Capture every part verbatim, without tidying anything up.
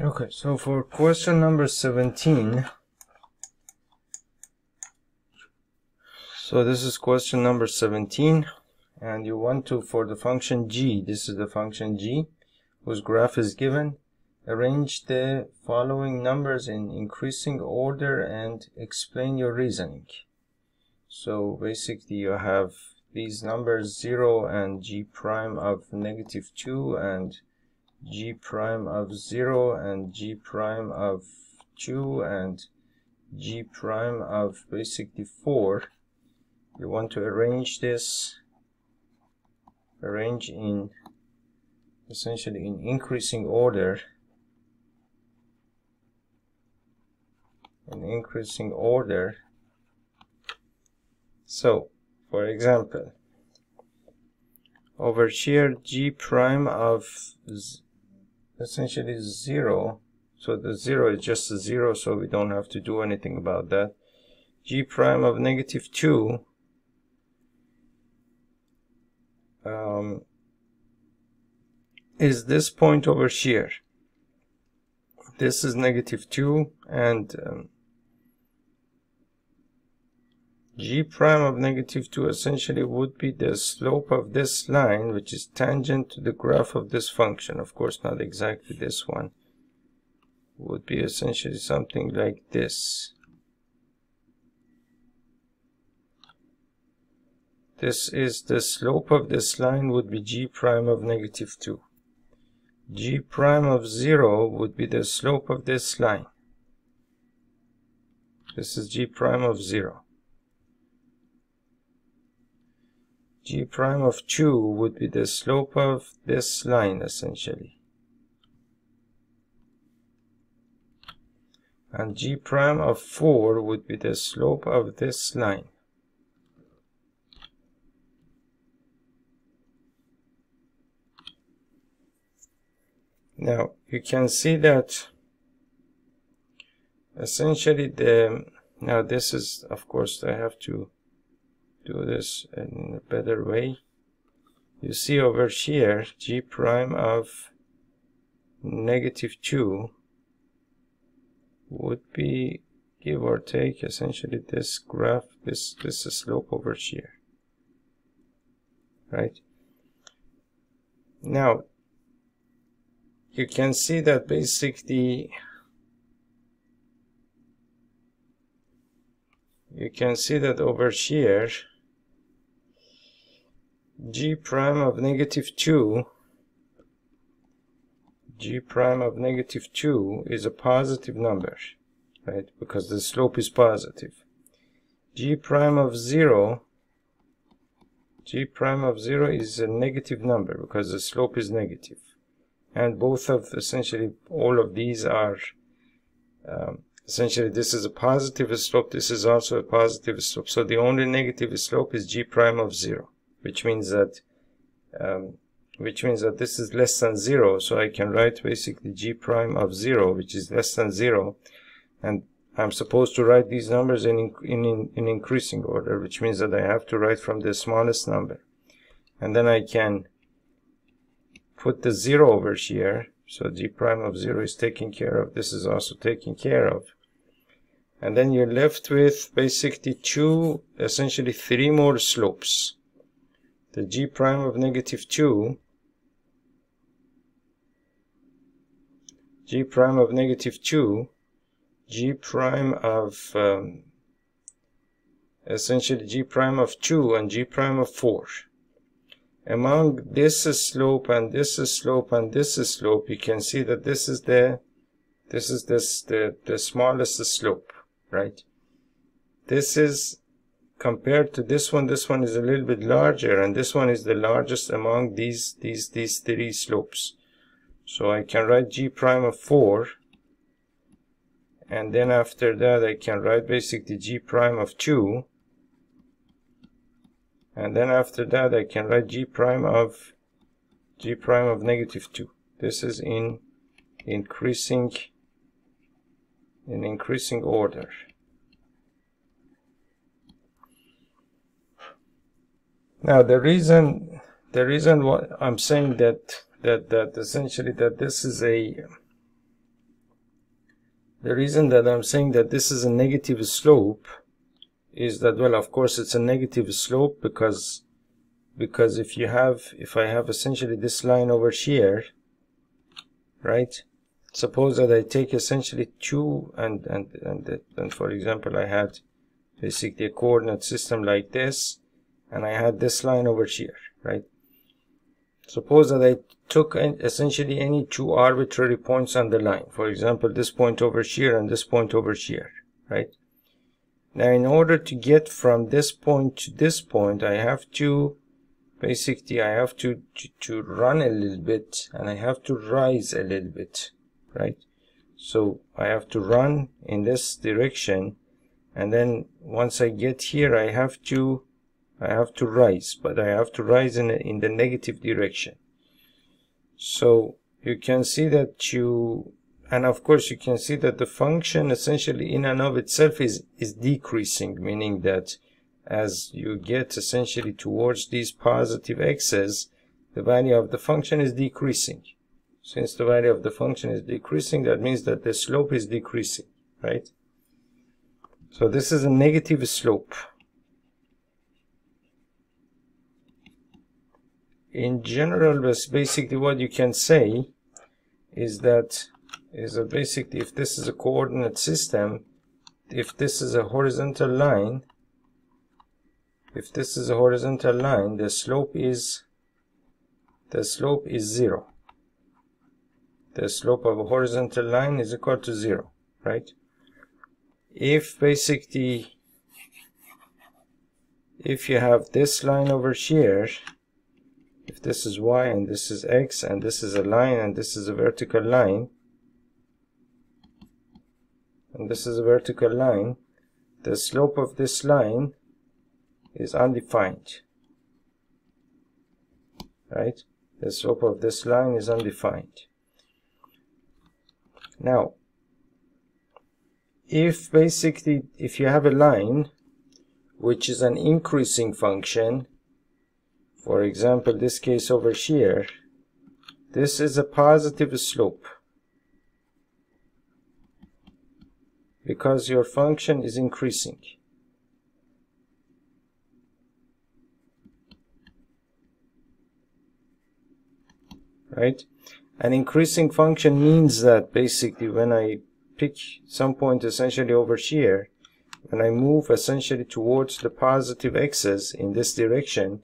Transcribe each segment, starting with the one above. Okay, so for question number seventeen, so this is question number seventeen, and you want to, for the function g, this is the function g, whose graph is given, arrange the following numbers in increasing order and explain your reasoning. So basically you have these numbers zero and g prime of negative two and g prime of zero and g prime of two and g prime of basically four. You want to arrange this arrange in essentially in increasing order in increasing order so for example over here g prime of essentially zero, so the zero is just a zero, so we don't have to do anything about that. G prime of negative two, um, is this point over here. This is negative two, and um, g prime of negative two essentially would be the slope of this line, which is tangent to the graph of this function. Of course, not exactly this one. Would be essentially something like this. This is the slope of this line would be g prime of negative two. G prime of zero would be the slope of this line. This is g prime of zero. G prime of two would be the slope of this line essentially, and g prime of four would be the slope of this line. Now you can see that essentially the now this is, of course, I have to do this in a better way. You see over here g prime of negative two would be, give or take, essentially this graph, this this slope over here, right? Now you can see that basically you can see that over here g prime of negative two g prime of negative two is a positive number, right, because the slope is positive. G prime of zero g prime of zero is a negative number because the slope is negative, and both of essentially all of these are um, essentially this is a positive slope, this is also a positive slope, so the only negative slope is g prime of zero, which means that um, which means that this is less than zero, so I can write basically g prime of zero, which is less than zero, and I'm supposed to write these numbers in, in, in, in increasing order, which means that I have to write from the smallest number, and then I can put the zero over here, so g prime of zero is taken care of, this is also taken care of, and then you're left with basically two, essentially three more slopes. The g prime of negative two, g prime of negative two, g prime of um, essentially g prime of two, and g prime of four. Among this slope and this slope and this slope, you can see that this is the this is this the the smallest slope, right? This is compared to this one, this one is a little bit larger, and this one is the largest among these these these three slopes. So I can write g prime of four, and then after that I can write basically g prime of two, and then after that I can write g prime of g prime of negative two. This is in increasing in increasing order. Now the reason the reason why I'm saying that that that essentially that this is a The reason that I'm saying that this is a negative slope is that, well, of course it's a negative slope because because if you have, if I have essentially this line over here, right? Suppose that I take essentially two and and and, and for example I had basically a coordinate system like this, and I had this line over here, right? Suppose that I took essentially any two arbitrary points on the line, for example this point over here and this point over here, right? Now in order to get from this point to this point, I have to basically I have to, to, to run a little bit, and I have to rise a little bit, right? So I have to run in this direction, and then once I get here I have to I have to rise, but I have to rise in, in the negative direction. So you can see that you, and of course you can see that the function essentially in and of itself is, is decreasing, meaning that as you get essentially towards these positive x's, the value of the function is decreasing. Since the value of the function is decreasing, that means that the slope is decreasing, right? So this is a negative slope. In general, basically what you can say is that is that basically if this is a coordinate system, if this is a horizontal line, if this is a horizontal line, the slope is the slope is zero. The slope of a horizontal line is equal to zero, right? If basically if you have this line over here, if this is y and this is x and this is a line and this is a vertical line and this is a vertical line, the slope of this line is undefined, right? The slope of this line is undefined. Now if basically if you have a line which is an increasing function, for example this case over here, this is a positive slope because your function is increasing. Right? An increasing function means that basically when I pick some point essentially over here, when I move essentially towards the positive x's in this direction,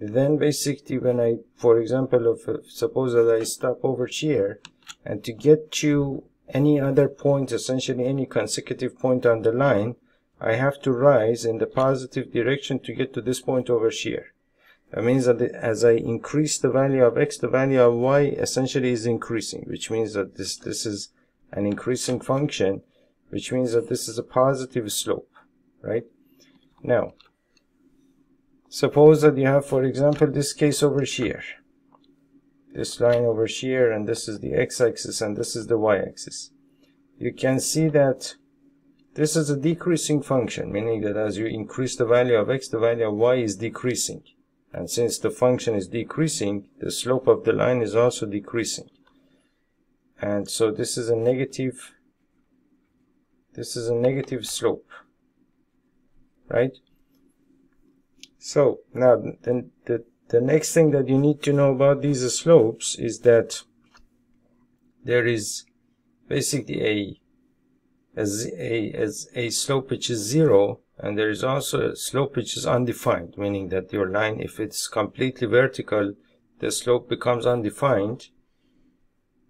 then basically when I, for example, if, suppose that I stop over here, and to get to any other point, essentially any consecutive point on the line, I have to rise in the positive direction to get to this point over here. That means that as I increase the value of x, the value of y essentially is increasing, which means that this, this is an increasing function, which means that this is a positive slope, right? Now, suppose that you have, for example, this case over here. This line over here, and this is the x-axis, and this is the y-axis. You can see that this is a decreasing function, meaning that as you increase the value of x, the value of y is decreasing. And since the function is decreasing, the slope of the line is also decreasing. And so this is a negative, this is a negative slope, right? So now then the, the next thing that you need to know about these slopes is that there is basically a a, a, a slope which is zero, and there is also a slope which is undefined, meaning that your line, if it's completely vertical, the slope becomes undefined,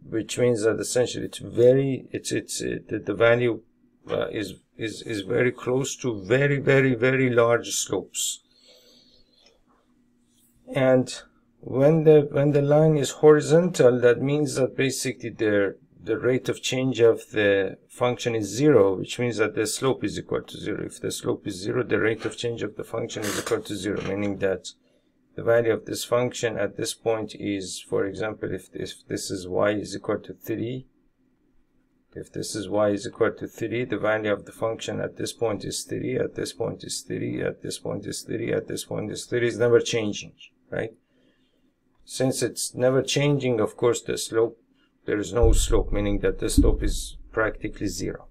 which means that essentially it's very it's it's it, the, the value uh, is is is very close to very very very large slopes. And when the when the line is horizontal, that means that basically there the rate of change of the function is zero, which means that the slope is equal to zero. If the slope is zero, the rate of change of the function is equal to zero, meaning that the value of this function at this point is, for example, if this, if this is y is equal to three, if this is y is equal to three, the value of the function at this point is three, at this point is three, at this point is three, at this point is three, is never changing, right? Since it's never changing, of course the slope, there is no slope, meaning that the slope is practically zero.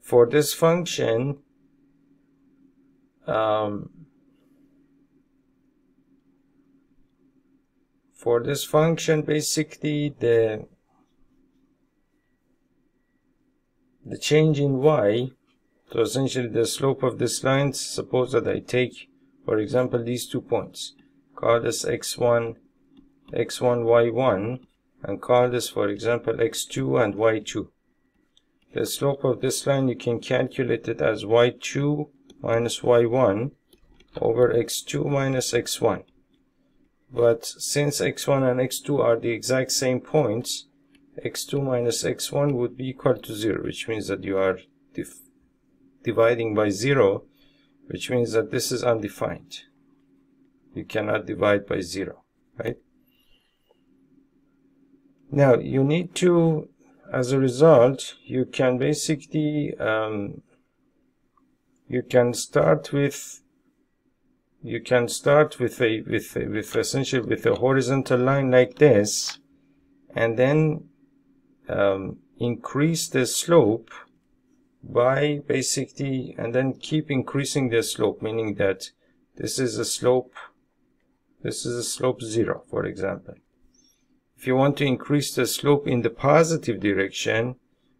For this function, um, for this function, basically the the change in y, so essentially the slope of this line, suppose that I take, for example, these two points, call this x one, x one, y one, and call this, for example, x two and y two. The slope of this line, you can calculate it as y two minus y one over x two minus x one. But since x one and x two are the exact same points, x two minus x one would be equal to zero, which means that you are dividing by zero, which means that this is undefined. You cannot divide by zero, right? Now you need to, as a result, you can basically um, you can start with you can start with a with a, with essentially with a horizontal line like this, and then um, increase the slope by basically, and then keep increasing the slope, meaning that this is a slope this is a slope zero, for example. If you want to increase the slope in the positive direction,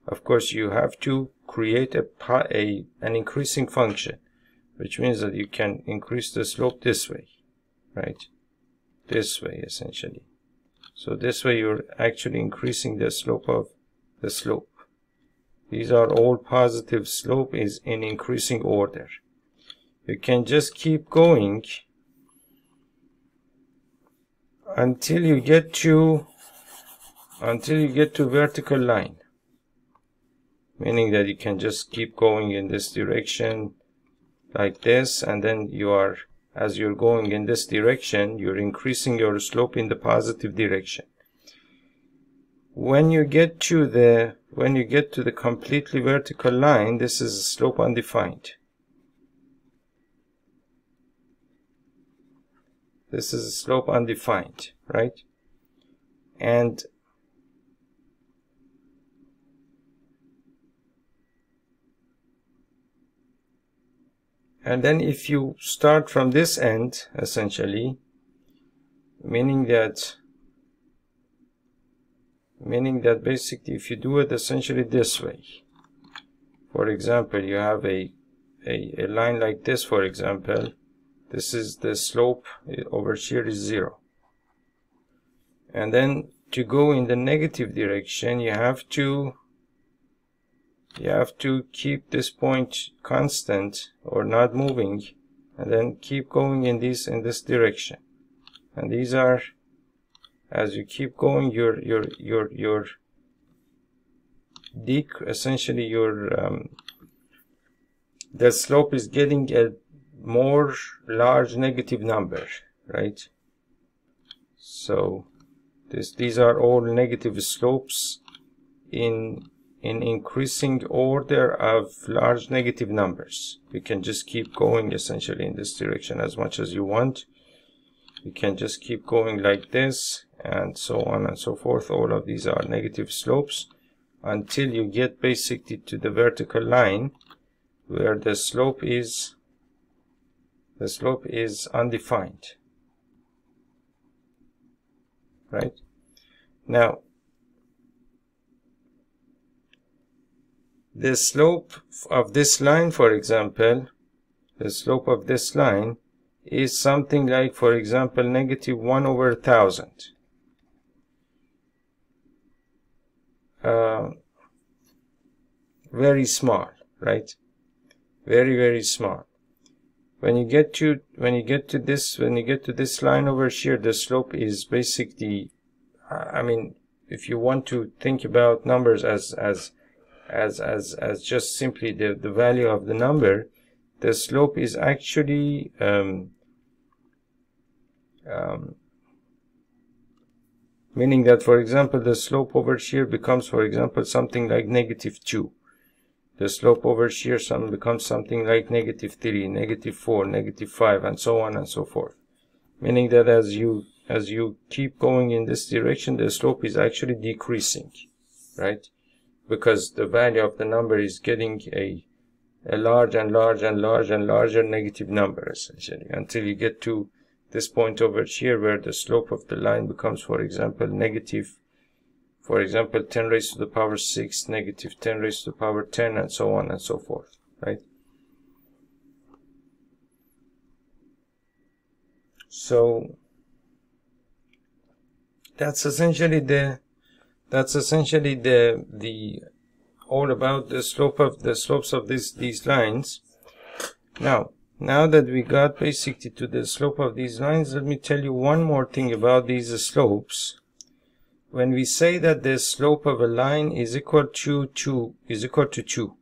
of course you have to create a, a an increasing function, which means that you can increase the slope this way, right? This way essentially. So this way you're actually increasing the slope of the slope. These are all positive slope is in increasing order. You can just keep going until you get to until you get to vertical line, meaning that you can just keep going in this direction like this, and then you are, as you're going in this direction, you're increasing your slope in the positive direction. When you get to the when you get to the completely vertical line, this is a slope undefined. This is a slope undefined, right? And and then if you start from this end, essentially, meaning that meaning that basically if you do it essentially this way, for example, you have a a, a line like this, for example. This is the slope over here is zero. And then to go in the negative direction, you have to you have to keep this point constant or not moving, and then keep going in this in this direction. And these are, as you keep going, your your your your dec essentially your um, the slope is getting a more large negative number, right? So this these are all negative slopes in in increasing order of large negative numbers. You can just keep going essentially in this direction as much as you want. You can just keep going like this, and so on and so forth. All of these are negative slopes until you get basically to the vertical line, where the slope is The slope is undefined, right? Now, the slope of this line, for example, the slope of this line is something like, for example, negative one over a thousand. Uh, very small, right? Very, very small. When you get to when you get to this when you get to this line over here, the slope is basically, I mean, if you want to think about numbers as as as as as just simply the the value of the number, the slope is actually um, um, meaning that, for example, the slope over here becomes, for example, something like negative two. The slope over here some becomes something like negative three, negative four, negative five, and so on and so forth. Meaning that as you as you keep going in this direction, the slope is actually decreasing, right? because the value of the number is getting a a large and large and large and larger negative number, essentially, until you get to this point over here where the slope of the line becomes, for example, negative, for example, ten raised to the power six, negative ten raised to the power ten, and so on and so forth, right? So that's essentially the that's essentially the the all about the slope of the slopes of this these lines. Now, now that we got basically to the slope of these lines, let me tell you one more thing about these slopes. When we say that the slope of a line is equal to two, is equal to two,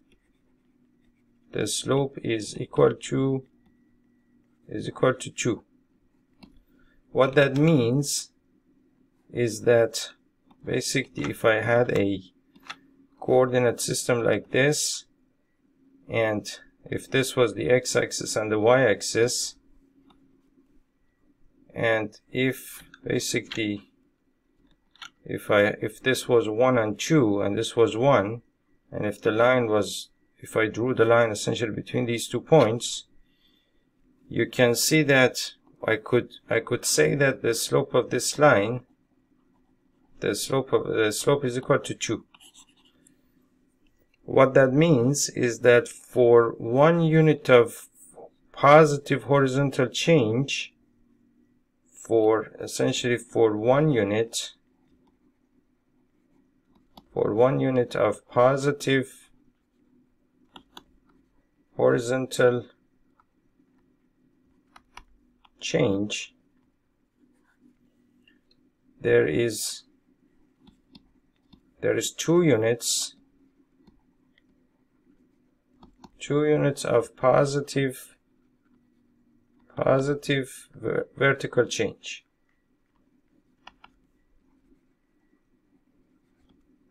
the slope is equal to is equal to two. What that means is that basically if I had a coordinate system like this, and if this was the x-axis and the y-axis, and if basically if I if this was one and two and this was one, and if the line was, if I drew the line essentially between these two points, you can see that I could I could say that the slope of this line, the slope of the slope is equal to two. What that means is that for one unit of positive horizontal change, for essentially for one unit for one unit of positive horizontal change, there is there is two units two units of positive positive ver vertical change,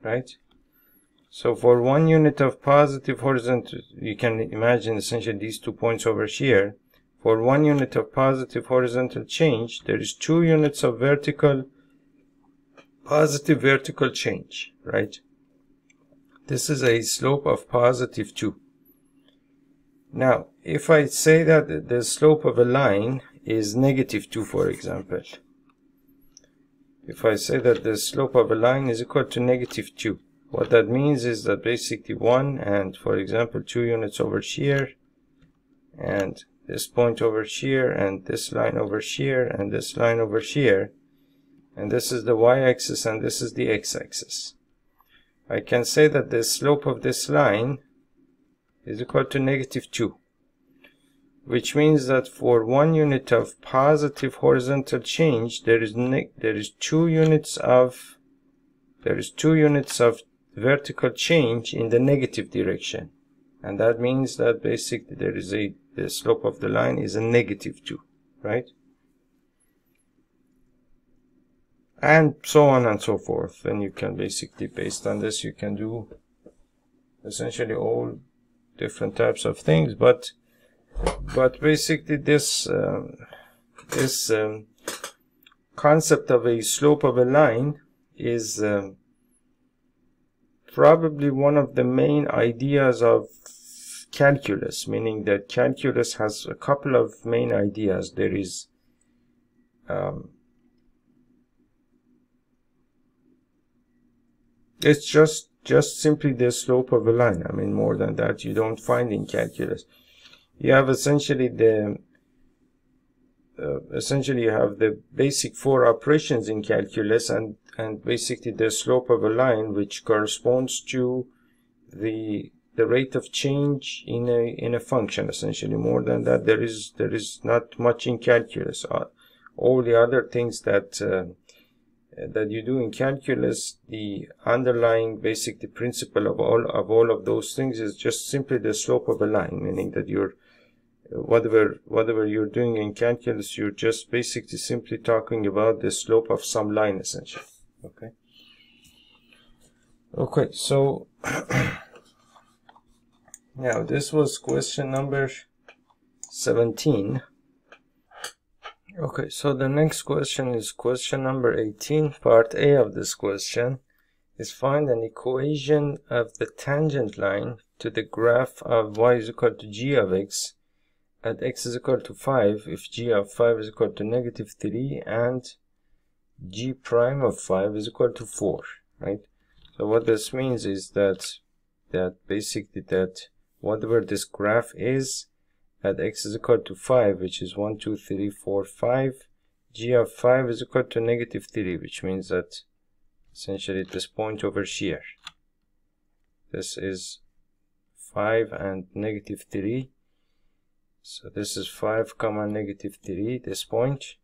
right? So for one unit of positive horizontal, you can imagine essentially these two points over here. For one unit of positive horizontal change, there is two units of vertical positive vertical change, right? This is a slope of positive two. Now, if I say that the slope of a line is negative two, for example, if I say that the slope of a line is equal to negative two, what that means is that basically one and, for example, two units over here, and this point over here, and this line over here, and this line over here, and this is the y-axis, and this is the x-axis. I can say that the slope of this line is equal to negative two, which means that for one unit of positive horizontal change, there is ne there is two units of there is two units of vertical change in the negative direction, and that means that basically there is a the slope of the line is a negative two, right? And so on and so forth. And you can basically, based on this, you can do essentially all different types of things, but but basically this um, this um, concept of a slope of a line is um, probably one of the main ideas of calculus, meaning that calculus has a couple of main ideas. There is um, it's just just simply the slope of a line. I mean, more than that you don't find in calculus. You have essentially the uh, essentially you have the basic four operations in calculus, and and basically the slope of a line, which corresponds to the the rate of change in a in a function. Essentially, more than that there is there is not much in calculus. Uh, all the other things that uh, that you do in calculus, the underlying basic the principle of all of all of those things is just simply the slope of a line, meaning that you're whatever whatever you're doing in calculus, you're just basically simply talking about the slope of some line, essentially. Okay. Okay. So now this was question number seventeen. Okay, so the next question is question number eighteen, part A of this question. is find an equation of the tangent line to the graph of y is equal to g of x at x is equal to five if g of five is equal to negative three and g prime of five is equal to four, right? So what this means is that that basically that whatever this graph is at x is equal to five, which is one, two, three, four, five, g of five is equal to negative three, which means that essentially this point over here, this is five and negative three, so this is five comma negative three, this point,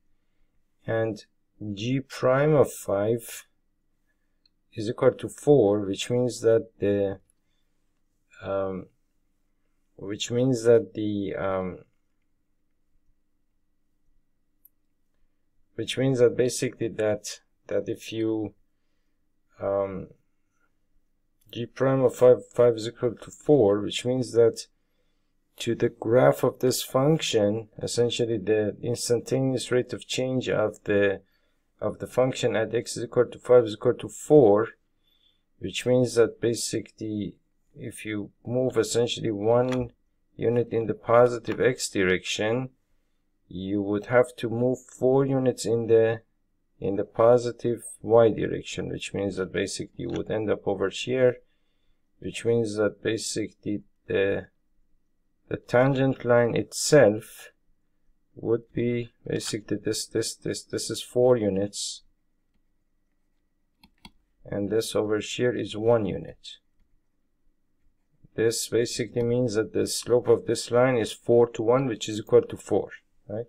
and g prime of five is equal to four, which means that the um, which means that the um, which means that basically that that if you um, g prime of five, five is equal to four, which means that to the graph of this function, essentially the instantaneous rate of change of the of the function at x is equal to five is equal to four, which means that basically if you move essentially one unit in the positive x direction, you would have to move four units in the in the positive y direction, which means that basically you would end up over here, which means that basically the the tangent line itself would be basically this this this this is four units and this over here is one unit. This basically means that the slope of this line is four to one, which is equal to four, right?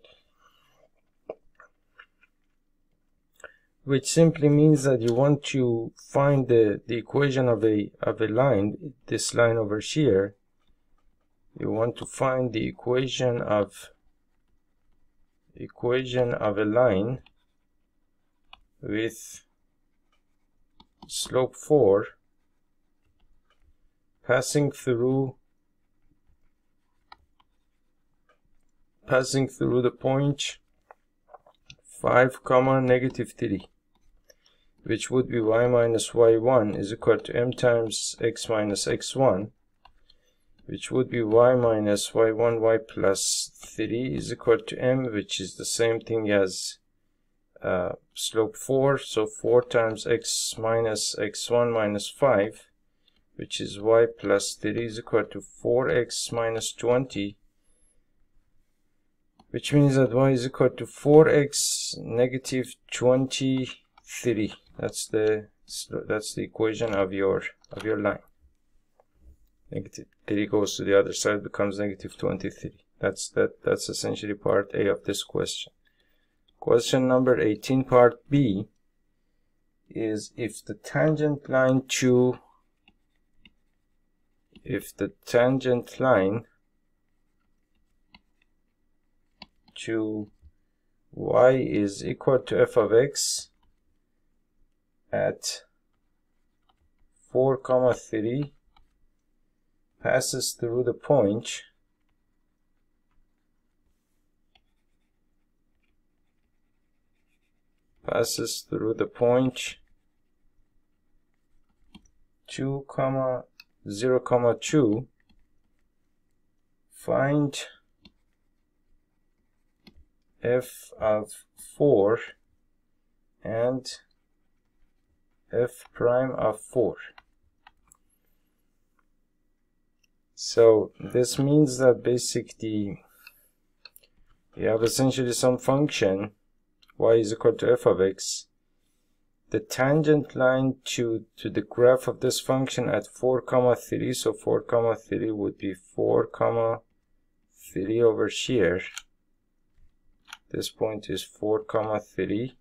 Which simply means that you want to find the, the equation of a of a line, this line over here. You want to find the equation of equation of a line with slope four passing through passing through the point five comma negative three, which would be y minus y one is equal to m times x minus x one, which would be y minus y one y plus three is equal to m, which is the same thing as uh, slope four, so four times x minus x one minus five, which is y plus three is equal to four x minus twenty, which means that y is equal to four x negative twenty-three. That's the that's the equation of your of your line. Negative three goes to the other side, becomes negative twenty-three. That's that that's essentially part A of this question. Question number eighteen, part B, is if the tangent line to if the tangent line to y is equal to f of x at four comma three passes through the point passes through the point two comma zero comma two, find f of four and f prime of four. So this means that basically you have essentially some function y is equal to f of x. The tangent line to to the graph of this function at four comma three, so four comma three would be four comma three over here. This point is four comma three.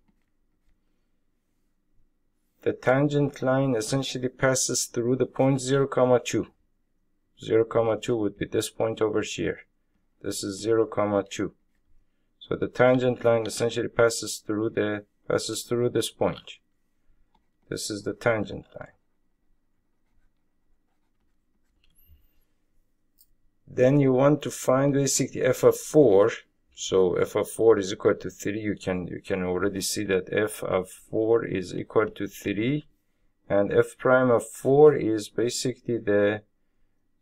The tangent line essentially passes through the point zero comma two. zero comma two would be this point over here. This is zero comma two. So the tangent line essentially passes through the passes through this point. This is the tangent line. Then you want to find basically f of four. So f of four is equal to three. You can you can already see that f of four is equal to three and f prime of four is basically the,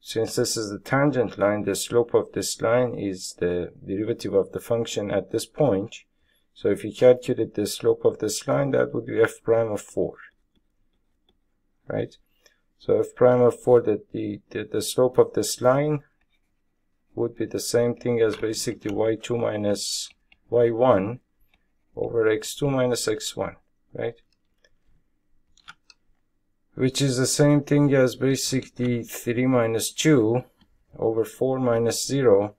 since this is the tangent line, the slope of this line is the derivative of the function at this point. So if you calculate the slope of this line, that would be f prime of four, right? So f prime of four, that the, the the slope of this line would be the same thing as basically y two minus y one over x two minus x one, right? Which is the same thing as basically three minus two over four minus zero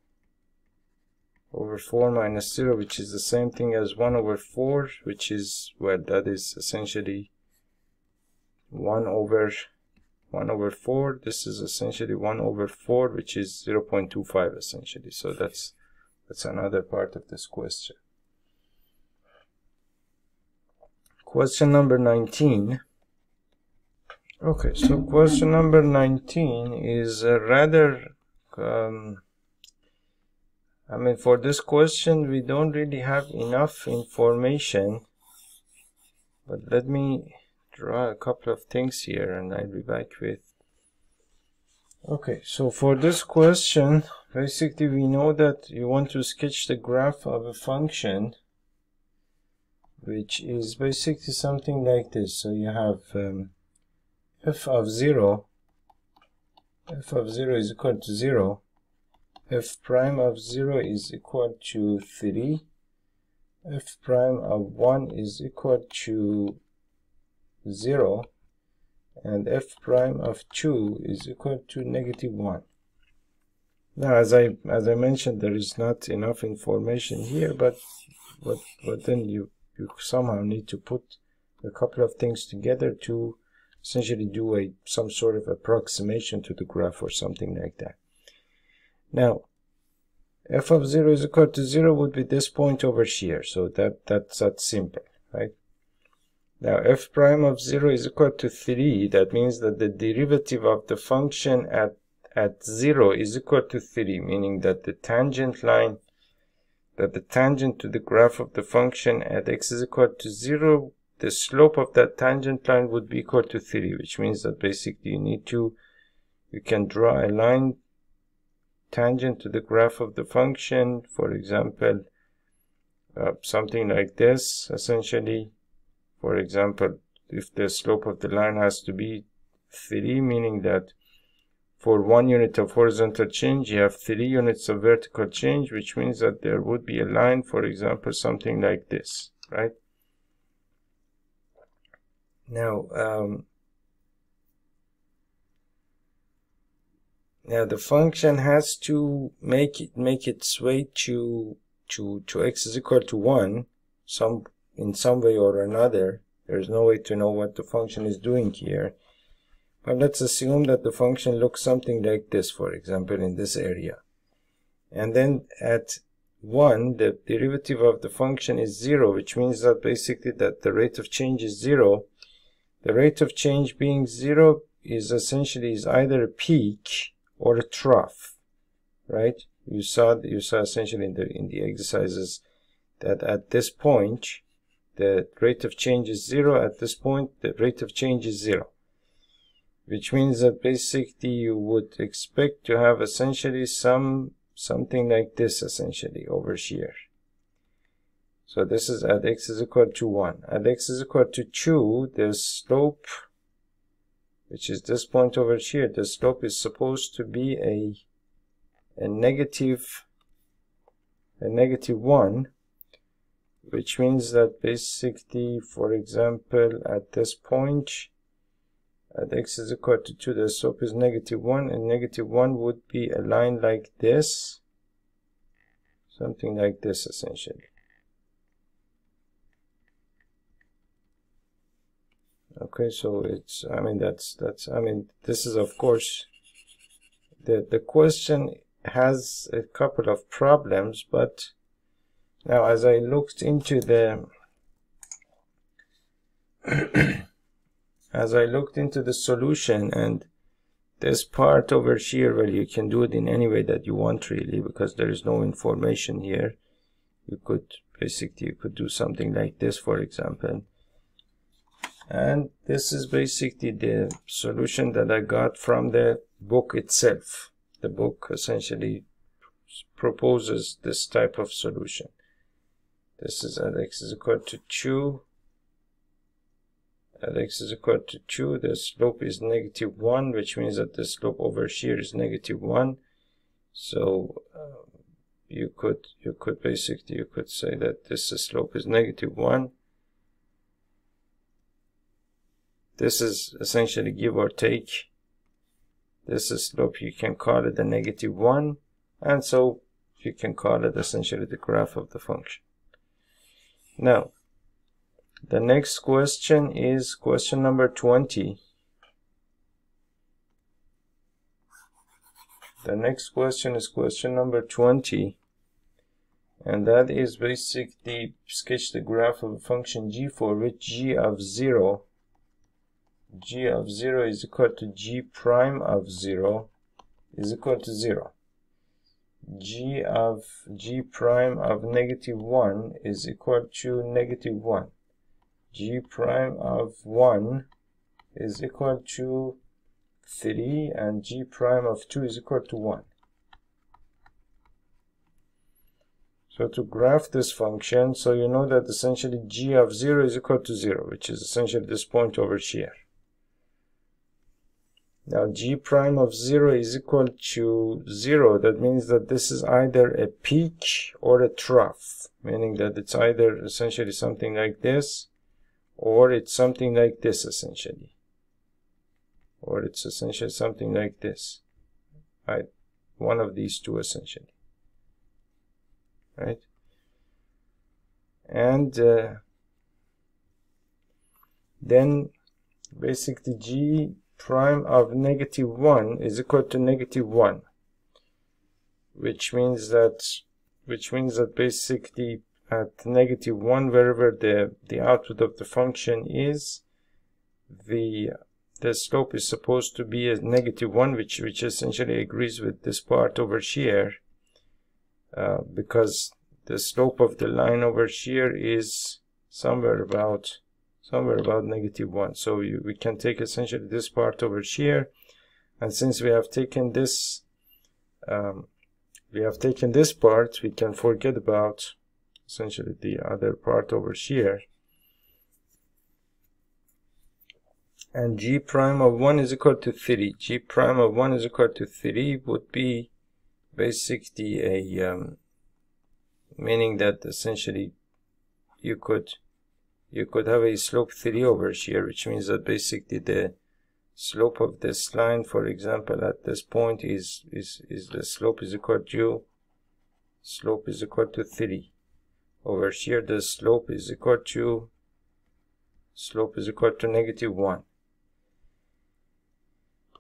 over four minus zero, which is the same thing as one over four, which is, well, that is essentially one over one over four. This is essentially one over four, which is zero point two five essentially. So that's that's another part of this question. Question number nineteen. Okay, so question number nineteen is uh, rather um, I mean, for this question, we don't really have enough information, but let me draw a couple of things here and I'll be back with. Okay, so for this question, basically we know that you want to sketch the graph of a function, which is basically something like this. So you have um, f of zero, f of zero is equal to zero, f prime of zero is equal to three, f prime of one is equal to zero, and f prime of two is equal to negative one. Now, as I as I mentioned, there is not enough information here, but but, but then you, you somehow need to put a couple of things together to essentially do a some sort of approximation to the graph or something like that. Now, f of zero is equal to zero would be this point over here, so that, that's that's simple, right? Now, f prime of zero is equal to three. That means that the derivative of the function at, at zero is equal to three, meaning that the tangent line, that the tangent to the graph of the function at x is equal to zero, the slope of that tangent line would be equal to three, which means that basically you need to, you can draw a line tangent to the graph of the function, for example, uh, something like this, essentially. For example, if the slope of the line has to be three, meaning that for one unit of horizontal change, you have three units of vertical change, which means that there would be a line, for example, something like this, right? Now, um, Now the function has to make it make its way to to to x is equal to one some in some way or another. There's no way to know what the function is doing here. But let's assume that the function looks something like this, for example, in this area. And then at one, the derivative of the function is zero, which means that basically that the rate of change is zero. The rate of change being zero is essentially is either a peak or a trough, right? You saw you saw essentially in the in the exercises that at this point the rate of change is zero. At this point the rate of change is zero, which means that basically you would expect to have essentially some something like this essentially over here. So this is at x is equal to one. At x is equal to two, the slope, which is this point over here, the slope is supposed to be a a negative a negative one, which means that basically, for example, at this point at x is equal to two, the slope is negative one, and negative one would be a line like this, something like this essentially. Okay, so it's, I mean, that's, that's, I mean, this is, of course, the, the question has a couple of problems, but now as I looked into the, as I looked into the solution and this part over here, well, you can do it in any way that you want really, because there is no information here. You could, basically, you could do something like this, for example. And this is basically the solution that I got from the book itself. The book essentially proposes this type of solution. This is at x is equal to two. At x is equal to two, the slope is negative one, which means that the slope over shear is negative one. So uh, you could you could basically you could say that this slope is negative one. This is essentially give or take. This slope, you can call it the negative one, and so you can call it essentially the graph of the function. Now, the next question is question number twenty. The next question is question number twenty, and that is basically sketch the graph of a function g for which g of zero, g of zero is equal to g prime of zero is equal to zero. G of g prime of negative one is equal to negative one. G prime of one is equal to three, and g prime of two is equal to one. So to graph this function, so you know that essentially g of zero is equal to zero, which is essentially this point over here. Now g prime of zero is equal to zero. That means that this is either a peak or a trough, meaning that it's either essentially something like this, or it's something like this essentially, or it's essentially something like this, right? One of these two essentially, right? And uh, then basically g prime of negative one is equal to negative one, which means that which means that basically at negative one, wherever the the output of the function is, the the slope is supposed to be a negative one, which which essentially agrees with this part over here, uh, because the slope of the line over here is somewhere about somewhere about negative one. So you, we can take essentially this part over here, and since we have taken this um, we have taken this part, we can forget about essentially the other part over here. And g prime of one is equal to three. G prime of one is equal to three would be basically a um, meaning that essentially you could you could have a slope three over here, which means that basically the slope of this line, for example, at this point is is is the slope is equal to slope is equal to three. Over here the slope is equal to slope is equal to negative one,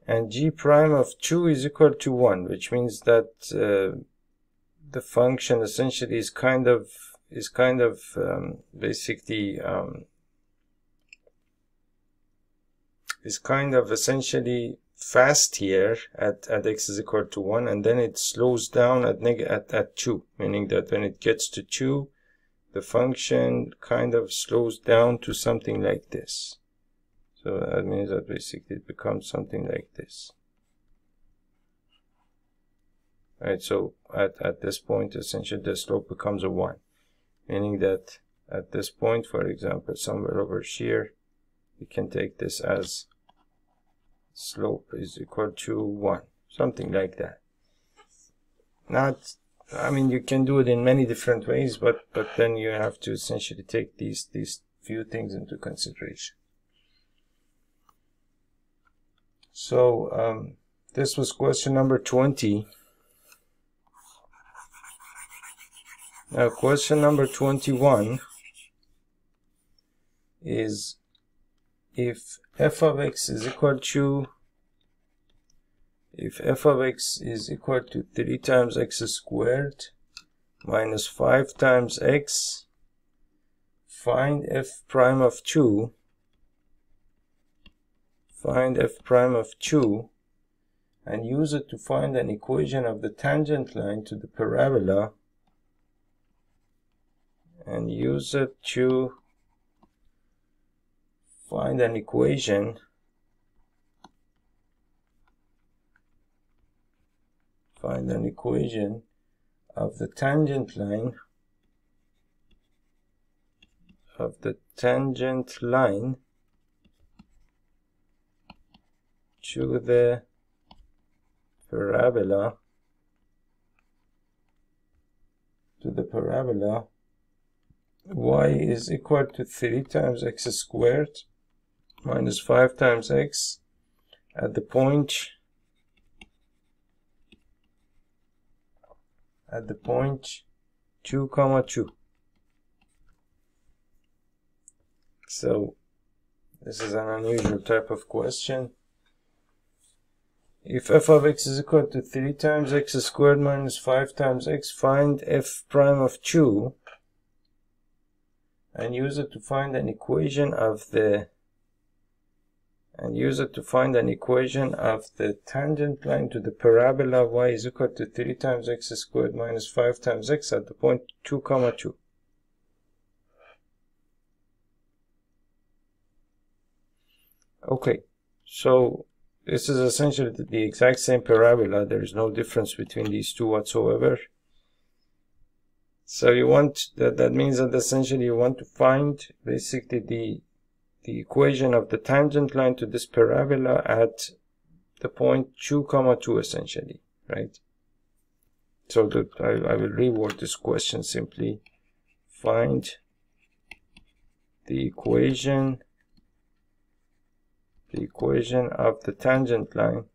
and g prime of two is equal to one, which means that uh, the function essentially is kind of is kind of um, basically um, is kind of essentially fast here at, at x is equal to one, and then it slows down at, neg at, at two, meaning that when it gets to two, the function kind of slows down to something like this. So that means that basically it becomes something like this. All right, so at, at this point essentially the slope becomes a one, meaning that at this point, for example, somewhere over here, you can take this as slope is equal to one, something like that. Not, I mean, you can do it in many different ways, but but then you have to essentially take these these few things into consideration. So um, this was question number twenty. Now question number twenty-one is if f of x is equal to if f of x is equal to three times x squared minus five times x, find f prime of two find f prime of two and use it to find an equation of the tangent line to the parabola, and use it to find an equation find an equation of the tangent line of the tangent line to the parabola to the parabola y is equal to three times x squared minus five times x at the point at the point two comma two. So this is an unusual type of question. If f of x is equal to three times x squared minus five times x, find f prime of two and use it to find an equation of the and use it to find an equation of the tangent line to the parabola y is equal to three times x squared minus five times x at the point two comma two. Okay, so this is essentially the exact same parabola. There is no difference between these two whatsoever. So you want that that means that essentially you want to find basically the the equation of the tangent line to this parabola at the point two comma two essentially, right? So that I, I will reword this question simply. Find the equation the equation of the tangent line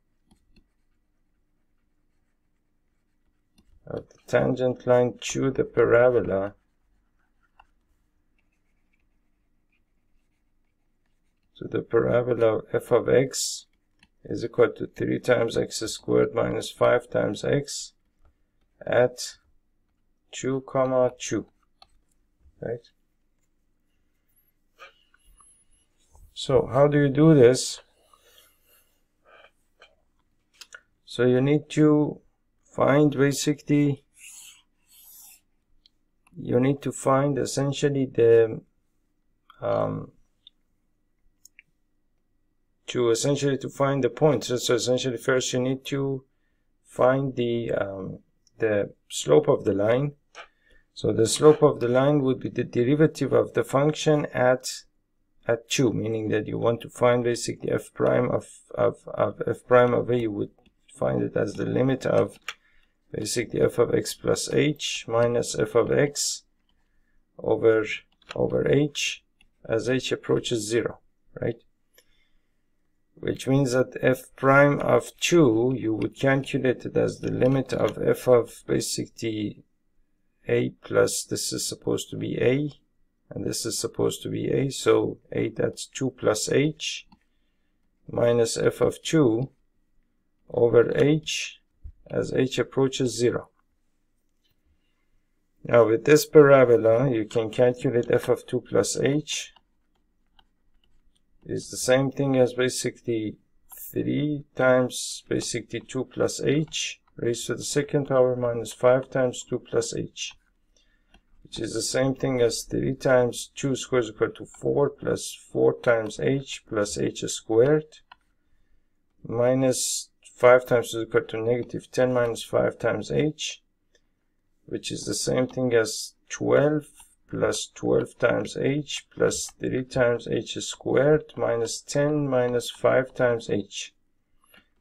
of the tangent line to the parabola to the parabola f of x is equal to three times x squared minus five times x at two comma two, right? So how do you do this? So you need to find basically you need to find essentially the um, to essentially to find the points. So essentially first you need to find the um, the slope of the line. So the slope of the line would be the derivative of the function at at two, meaning that you want to find basically f prime of, of, of f prime of a, you would find it as the limit of basically f of x plus h minus f of x over over h as h approaches zero, right? Which means that f prime of two, you would calculate it as the limit of f of basically a plus, this is supposed to be a, and this is supposed to be a, so a, that's two plus h minus f of two over h as h approaches zero. Now with this parabola you can calculate f of two plus h is the same thing as basically three times basically two plus h raised to the second power minus five times two plus h, which is the same thing as three times two squared is equal to four plus four times h plus h squared minus five times is equal to negative ten minus five times h, which is the same thing as twelve plus twelve times h plus three times h squared minus ten minus five times h,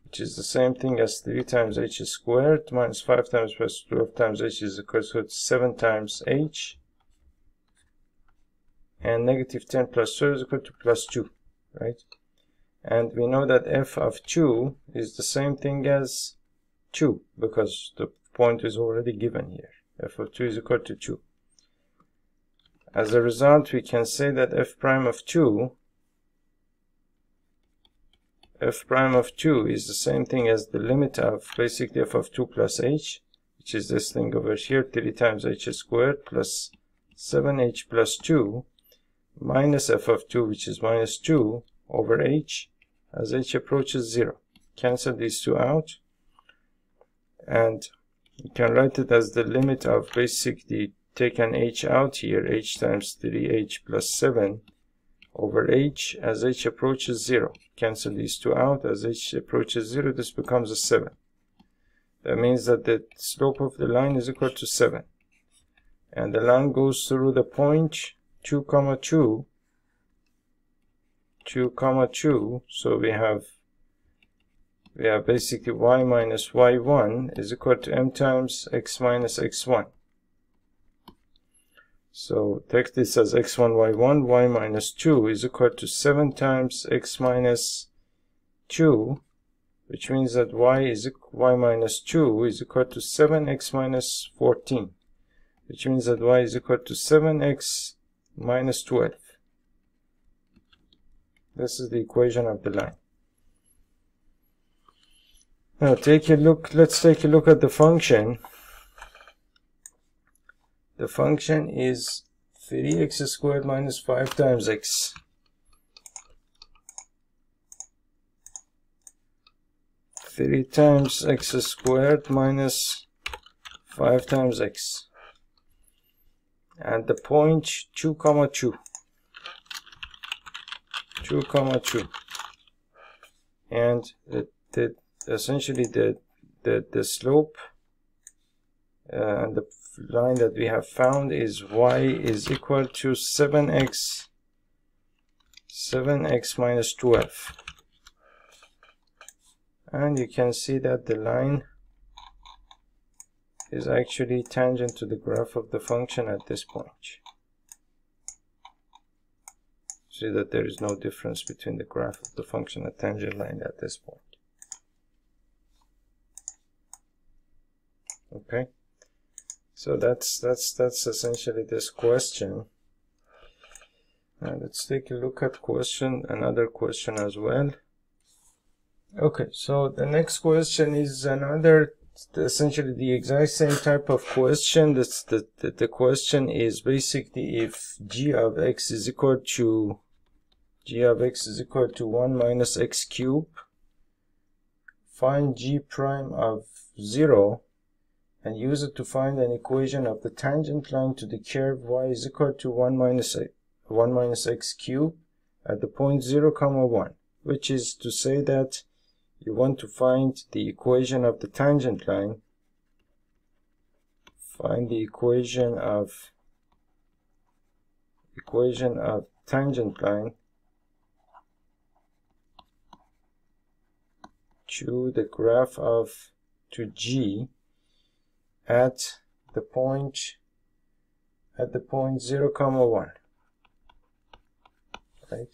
which is the same thing as three times h squared minus five times plus twelve times h is equal to seven times h, and negative ten plus two is equal to plus two, right? And we know that f of two is the same thing as two because the point is already given here. F of two is equal to two. As a result, we can say that f prime of two f prime of two is the same thing as the limit of basically f of two plus h, which is this thing over here, three times h squared plus seven h plus two minus f of two, which is minus two over h as h approaches zero. Cancel these two out and you can write it as the limit of basically, take an h out here, h times three h plus seven over h as h approaches zero. Cancel these two out. As h approaches zero, this becomes a seven. That means that the slope of the line is equal to seven. And the line goes through the point two comma two, two comma two. So we have we have basically y minus y one is equal to m times x minus x one. So take this as x one, y one. Y minus two is equal to seven times x minus two, which means that y is y minus two is equal to seven x minus fourteen, which means that y is equal to seven x minus twelve. This is the equation of the line. Now take a look, let's take a look at the function. The function is three x squared minus five times x. three times x squared minus five times x. And the point two comma two, two comma two. And it, it, essentially the, the, the slope uh, and the line that we have found is y is equal to seven x minus twelve. And you can see that the line is actually tangent to the graph of the function at this point. See that there is no difference between the graph of the function and tangent line at this point. Okay. So that's that's that's essentially this question. Now let's take a look at question another question as well. Okay, so the next question is another essentially the exact same type of question. That's the, the the question is basically if g of x is equal to g of x is equal to one minus x cubed, find g prime of zero and use it to find an equation of the tangent line to the curve y is equal to one minus x cubed at the point zero comma one, which is to say that you want to find the equation of the tangent line find the equation of equation of tangent line to the graph of to g at the point at the point zero comma one, right?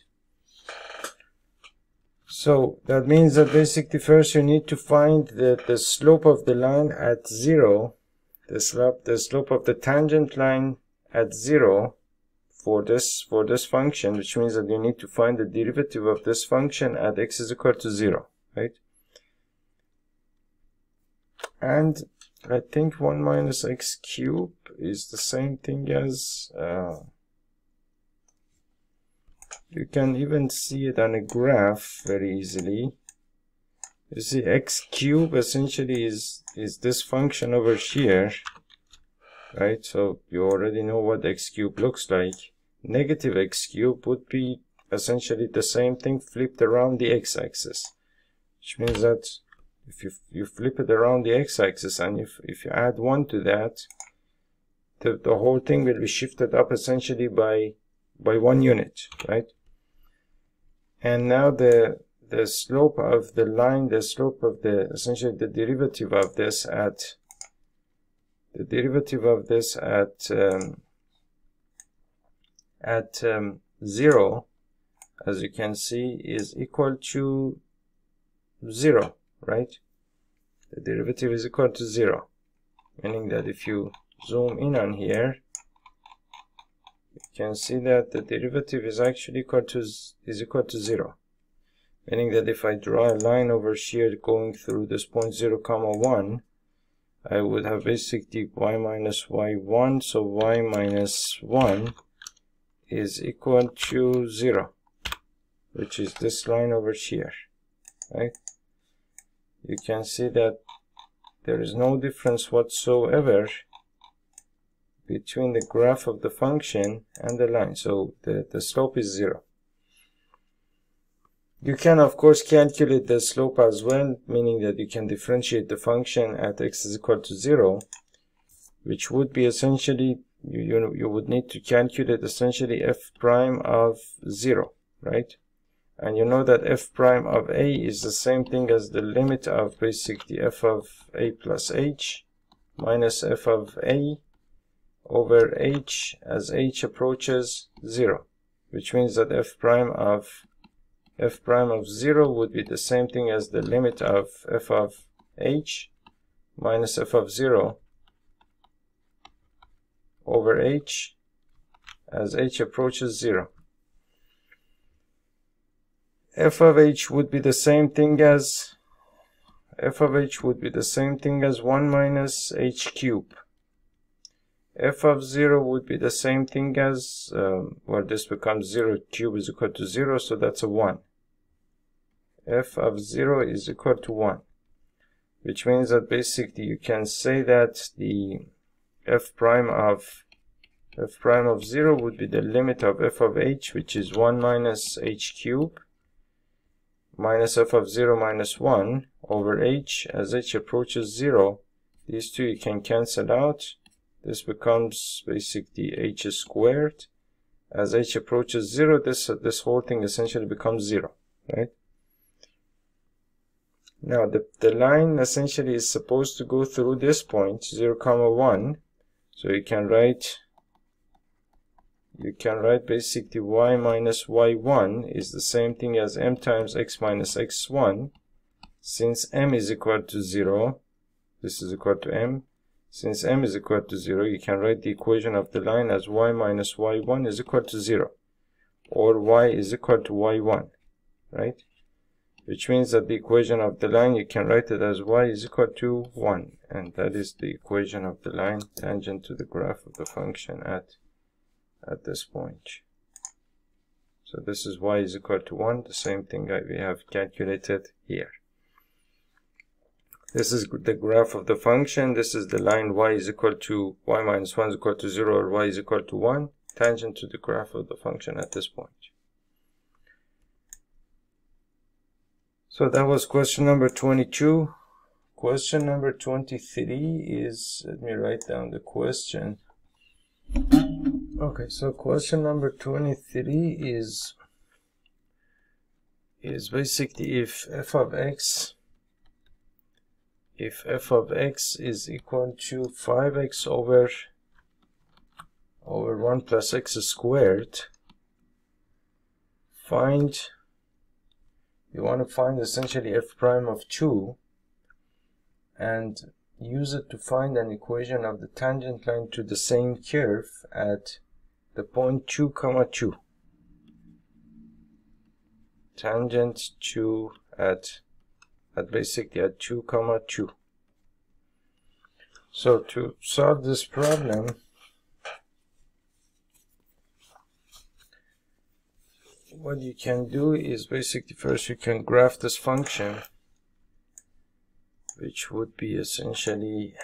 So that means that basically first you need to find the, the slope of the line at zero, the slope the slope of the tangent line at zero for this for this function, which means that you need to find the derivative of this function at x is equal to zero, right? And I think one minus x cube is the same thing as uh, you can even see it on a graph very easily. You see x cube essentially is is this function over here, right? So you already know what x cube looks like. Negative x cube would be essentially the same thing flipped around the x-axis, which means that if you, you flip it around the x-axis and if, if you add one to that, the, the whole thing will be shifted up essentially by by one unit, right? And now the the slope of the line, the slope of the essentially the derivative of this at the derivative of this at um, at um, zero, as you can see, is equal to zero. Right, the derivative is equal to zero, meaning that if you zoom in on here, you can see that the derivative is actually equal to is equal to zero, meaning that if I draw a line over here going through this point zero comma one, I would have basically y minus y one, so y minus one is equal to zero, which is this line over here, right? You can see that there is no difference whatsoever between the graph of the function and the line. So the, the slope is zero. You can of course calculate the slope as well, meaning that you can differentiate the function at x is equal to zero, which would be essentially, you, you, you would need to calculate essentially f prime of zero, right? And you know that f prime of a is the same thing as the limit of basically f of a plus h minus f of a over h as h approaches zero, which means that f prime of f prime of zero would be the same thing as the limit of f of h minus f of zero over h as h approaches zero. F of h would be the same thing as f of h would be the same thing as one minus h cubed. F of zero would be the same thing as um, well, this becomes zero cubed is equal to zero, so that's a one. F of zero is equal to one, which means that basically you can say that the f prime of f prime of zero would be the limit of f of h, which is one minus h cubed minus f of zero minus one over h as h approaches zero. These two you can cancel out. This becomes basically h squared as h approaches zero. This this whole thing essentially becomes zero, right? Now the, the line essentially is supposed to go through this point zero comma one, so you can write you can write basically y minus y one is the same thing as m times x minus x one, since m is equal to zero. This is equal to m. Since m is equal to zero, you can write the equation of the line as y minus y one is equal to zero, or y is equal to y one, right? Which means that the equation of the line, you can write it as y is equal to one, and that is the equation of the line tangent to the graph of the function at at this point. So this is y is equal to one, the same thing that we have calculated here. This is the graph of the function. This is the line y is equal to y minus one is equal to zero, or y is equal to one, tangent to the graph of the function at this point. So that was question number twenty-two. Question number twenty-three is, let me write down the question. Okay, so question number twenty-three is is basically if f of x if f of x is equal to five x over over one plus x squared, find you want to find essentially f prime of two and use it to find an equation of the tangent line to the same curve at the point two comma two. Tangent to at at basically at two comma two. So to solve this problem, what you can do is basically first you can graph this function, which would be essentially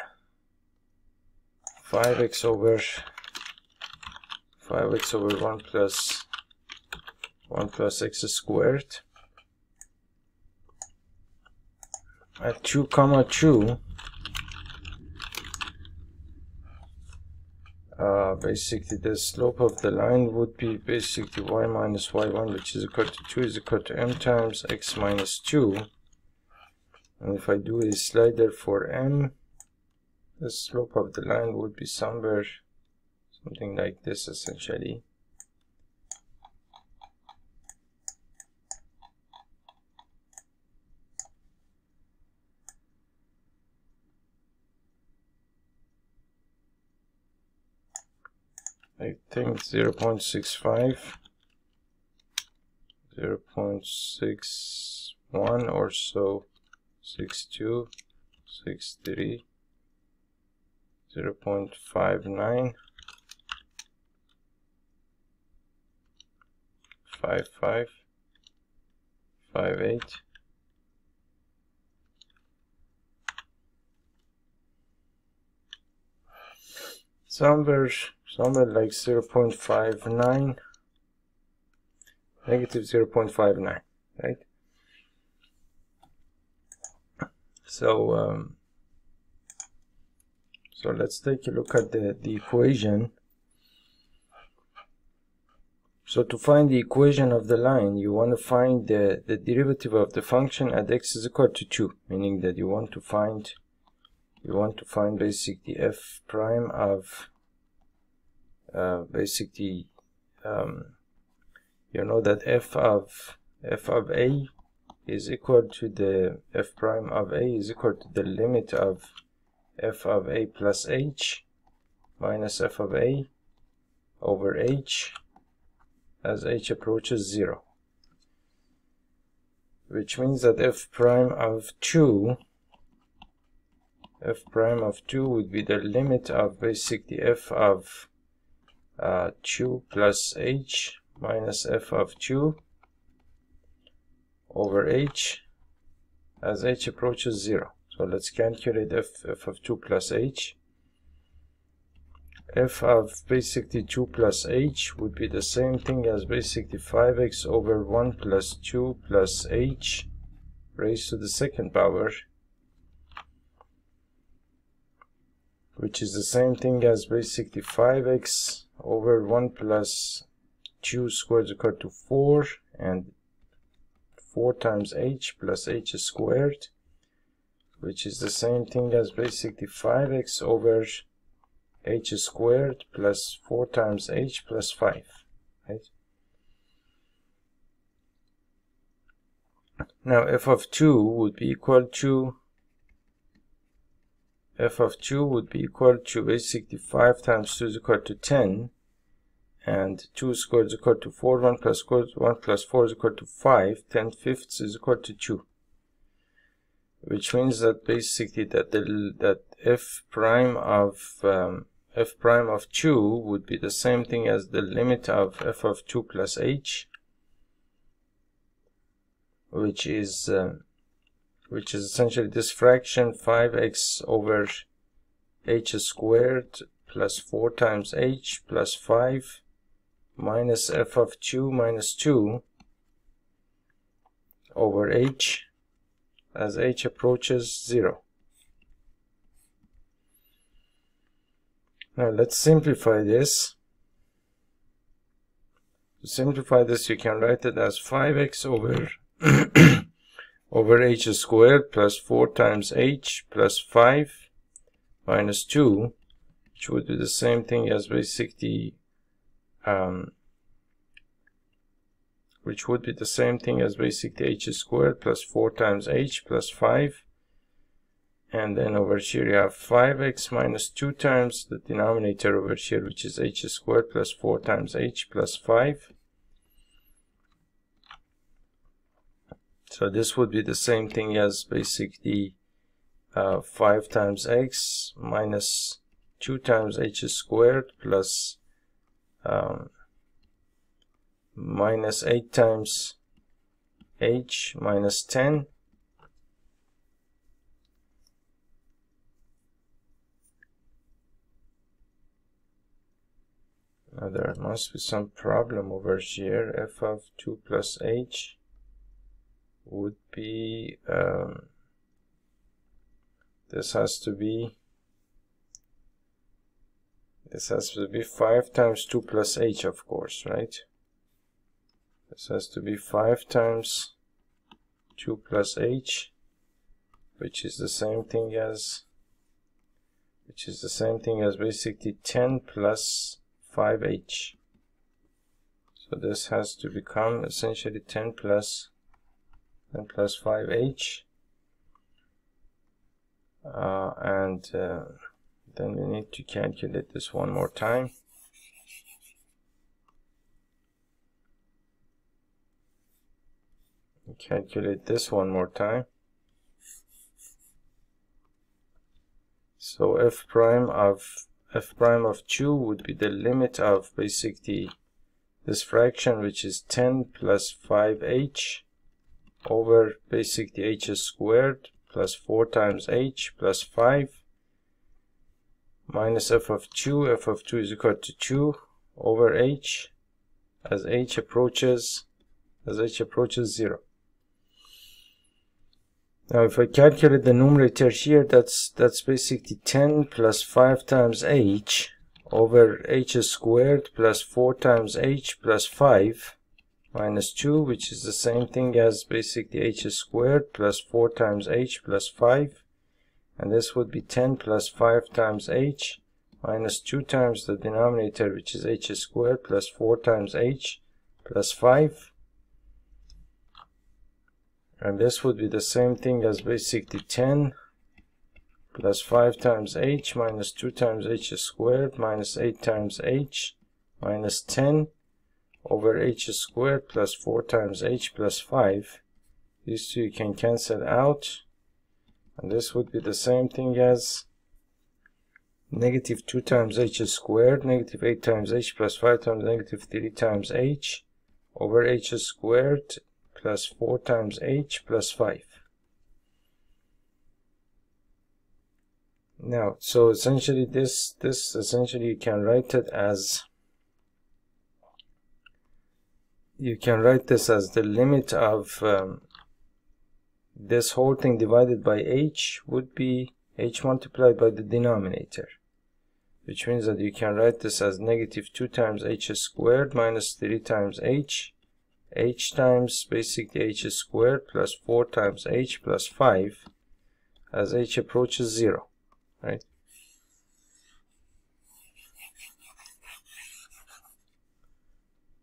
five x over five x over one plus one plus x squared at two comma two. Uh, basically the slope of the line would be basically y minus y one, which is equal to two, is equal to m times x minus two, and if I do a slider for m, the slope of the line would be somewhere something like this essentially. I think zero point six five, zero point six one or so, six two, six three, zero point five nine, five five, five eight. Somewhere, somewhere like zero point five nine, negative zero point five nine, right? So um, so let's take a look at the, the equation. So to find the equation of the line, you want to find the, the derivative of the function at x is equal to two, meaning that you want to find you want to find basically f prime of uh, basically um, you know that f of f of a is equal to the f prime of a is equal to the limit of f of a plus h minus f of a over h as h approaches zero, which means that f prime of two f prime of two would be the limit of basically f of uh, two plus h minus f of two over h as h approaches zero. So let's calculate f, f of two plus h. F of basically two plus h would be the same thing as basically five x over one plus two plus h raised to the second power, which is the same thing as basically five x over one plus two squared is equal to four, and four times h plus h squared, which is the same thing as basically five x over h squared plus four times h plus five, right? Now f of two would be equal to f of two would be equal to basically five times two is equal to ten, and two squared is equal to four, one plus squared, one plus four is equal to five, ten fifths is equal to two, which means that basically that the, that f prime of um, f prime of two would be the same thing as the limit of f of two plus h, which is uh, which is essentially this fraction five x over h squared plus four times h plus five minus f of two minus two over h as h approaches zero. Now let's simplify this. To simplify this, you can write it as five x over over h squared plus four times h plus five minus two, which would be the same thing as basically um, which would be the same thing as basically h squared plus four times h plus five, and then over here you have five x minus two times the denominator over here, which is h squared plus four times h plus five. So this would be the same thing as basically uh, five times x minus two times h squared plus um, minus eight times h minus ten now there must be some problem over here. F of two plus h would be um, this has to be this has to be five times two plus h, of course, right? This has to be five times two plus h, which is the same thing as which is the same thing as basically ten plus five h. So this has to become essentially ten plus ten plus five h, uh, and uh, then we need to calculate this one more time. Calculate this one more time. So f prime of f prime of two would be the limit of basically this fraction, which is ten plus five h over basically h squared plus four times h plus five minus f of two, f of two is equal to two over h as h approaches as h approaches zero. Now if I calculate the numerator here, that's that's basically ten plus five times h over h squared plus four times h plus five minus two, which is the same thing as basically h squared plus four times h plus five, and this would be ten plus five times h minus two times the denominator, which is h squared plus four times h plus five, and this would be the same thing as basically ten plus five times h minus two times h squared minus eight times h minus ten over h squared plus four times h plus five. These two you can cancel out, and this would be the same thing as negative two times h squared, negative eight times h plus five times negative three times h over h squared plus four times h plus five. Now, so essentially this this essentially you can write it as you can write this as the limit of um, this whole thing divided by h would be h multiplied by the denominator, which means that you can write this as negative two times h squared minus three times h, h times basically h squared plus four times h plus five as h approaches zero, right?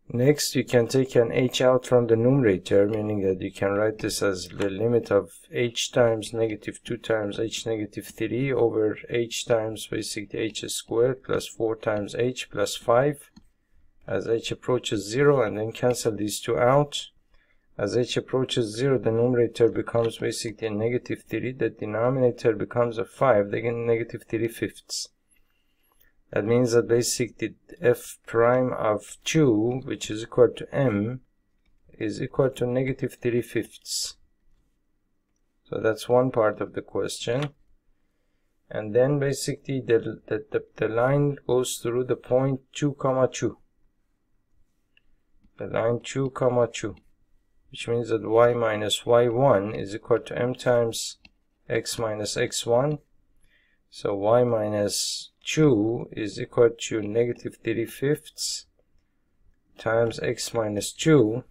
Next, you can take an h out from the numerator, meaning that you can write this as the limit of h times negative two times h negative three over h times basically h squared plus four times h plus five as h approaches zero, and then cancel these two out. As h approaches zero, the numerator becomes basically a negative three, the denominator becomes a five, they get negative three fifths. That means that basically f prime of two, which is equal to m, is equal to negative three fifths. So that's one part of the question. And then basically the, the, the, the line goes through the point two comma two. The line two comma two, which means that y minus y one is equal to m times x minus x one. So y minus two is equal to negative three fifths times x minus two,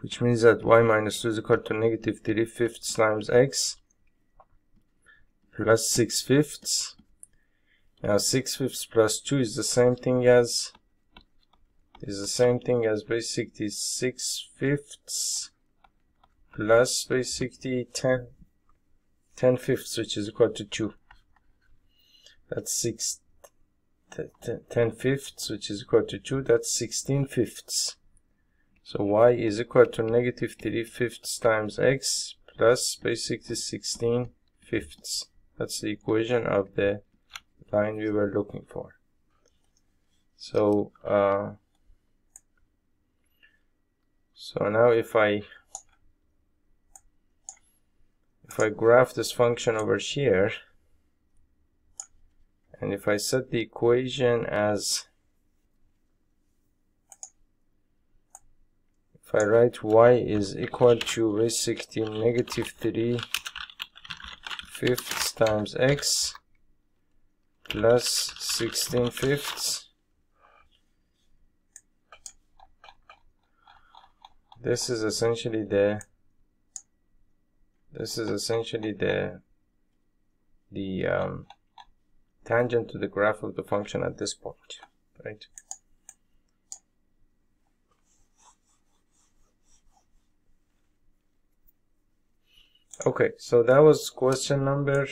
which means that y minus two is equal to negative three fifths times x plus six fifths. Now six fifths plus two is the same thing as is the same thing as basically six fifths plus basically ten ten fifths, which is equal to two. That's six ten fifths, which is equal to two. That's sixteen fifths. So y is equal to negative three fifths times x plus basically sixteen fifths. That's the equation of the line we were looking for. So uh, so now if I if I graph this function over here, and if I set the equation as, if I write y is equal to basically negative three fifths times x plus sixteen fifths, this is essentially the this is essentially the the um, tangent to the graph of the function at this point, right? Okay, so that was question number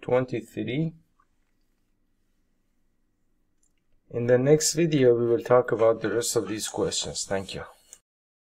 twenty-three. In the next video, we will talk about the rest of these questions. Thank you.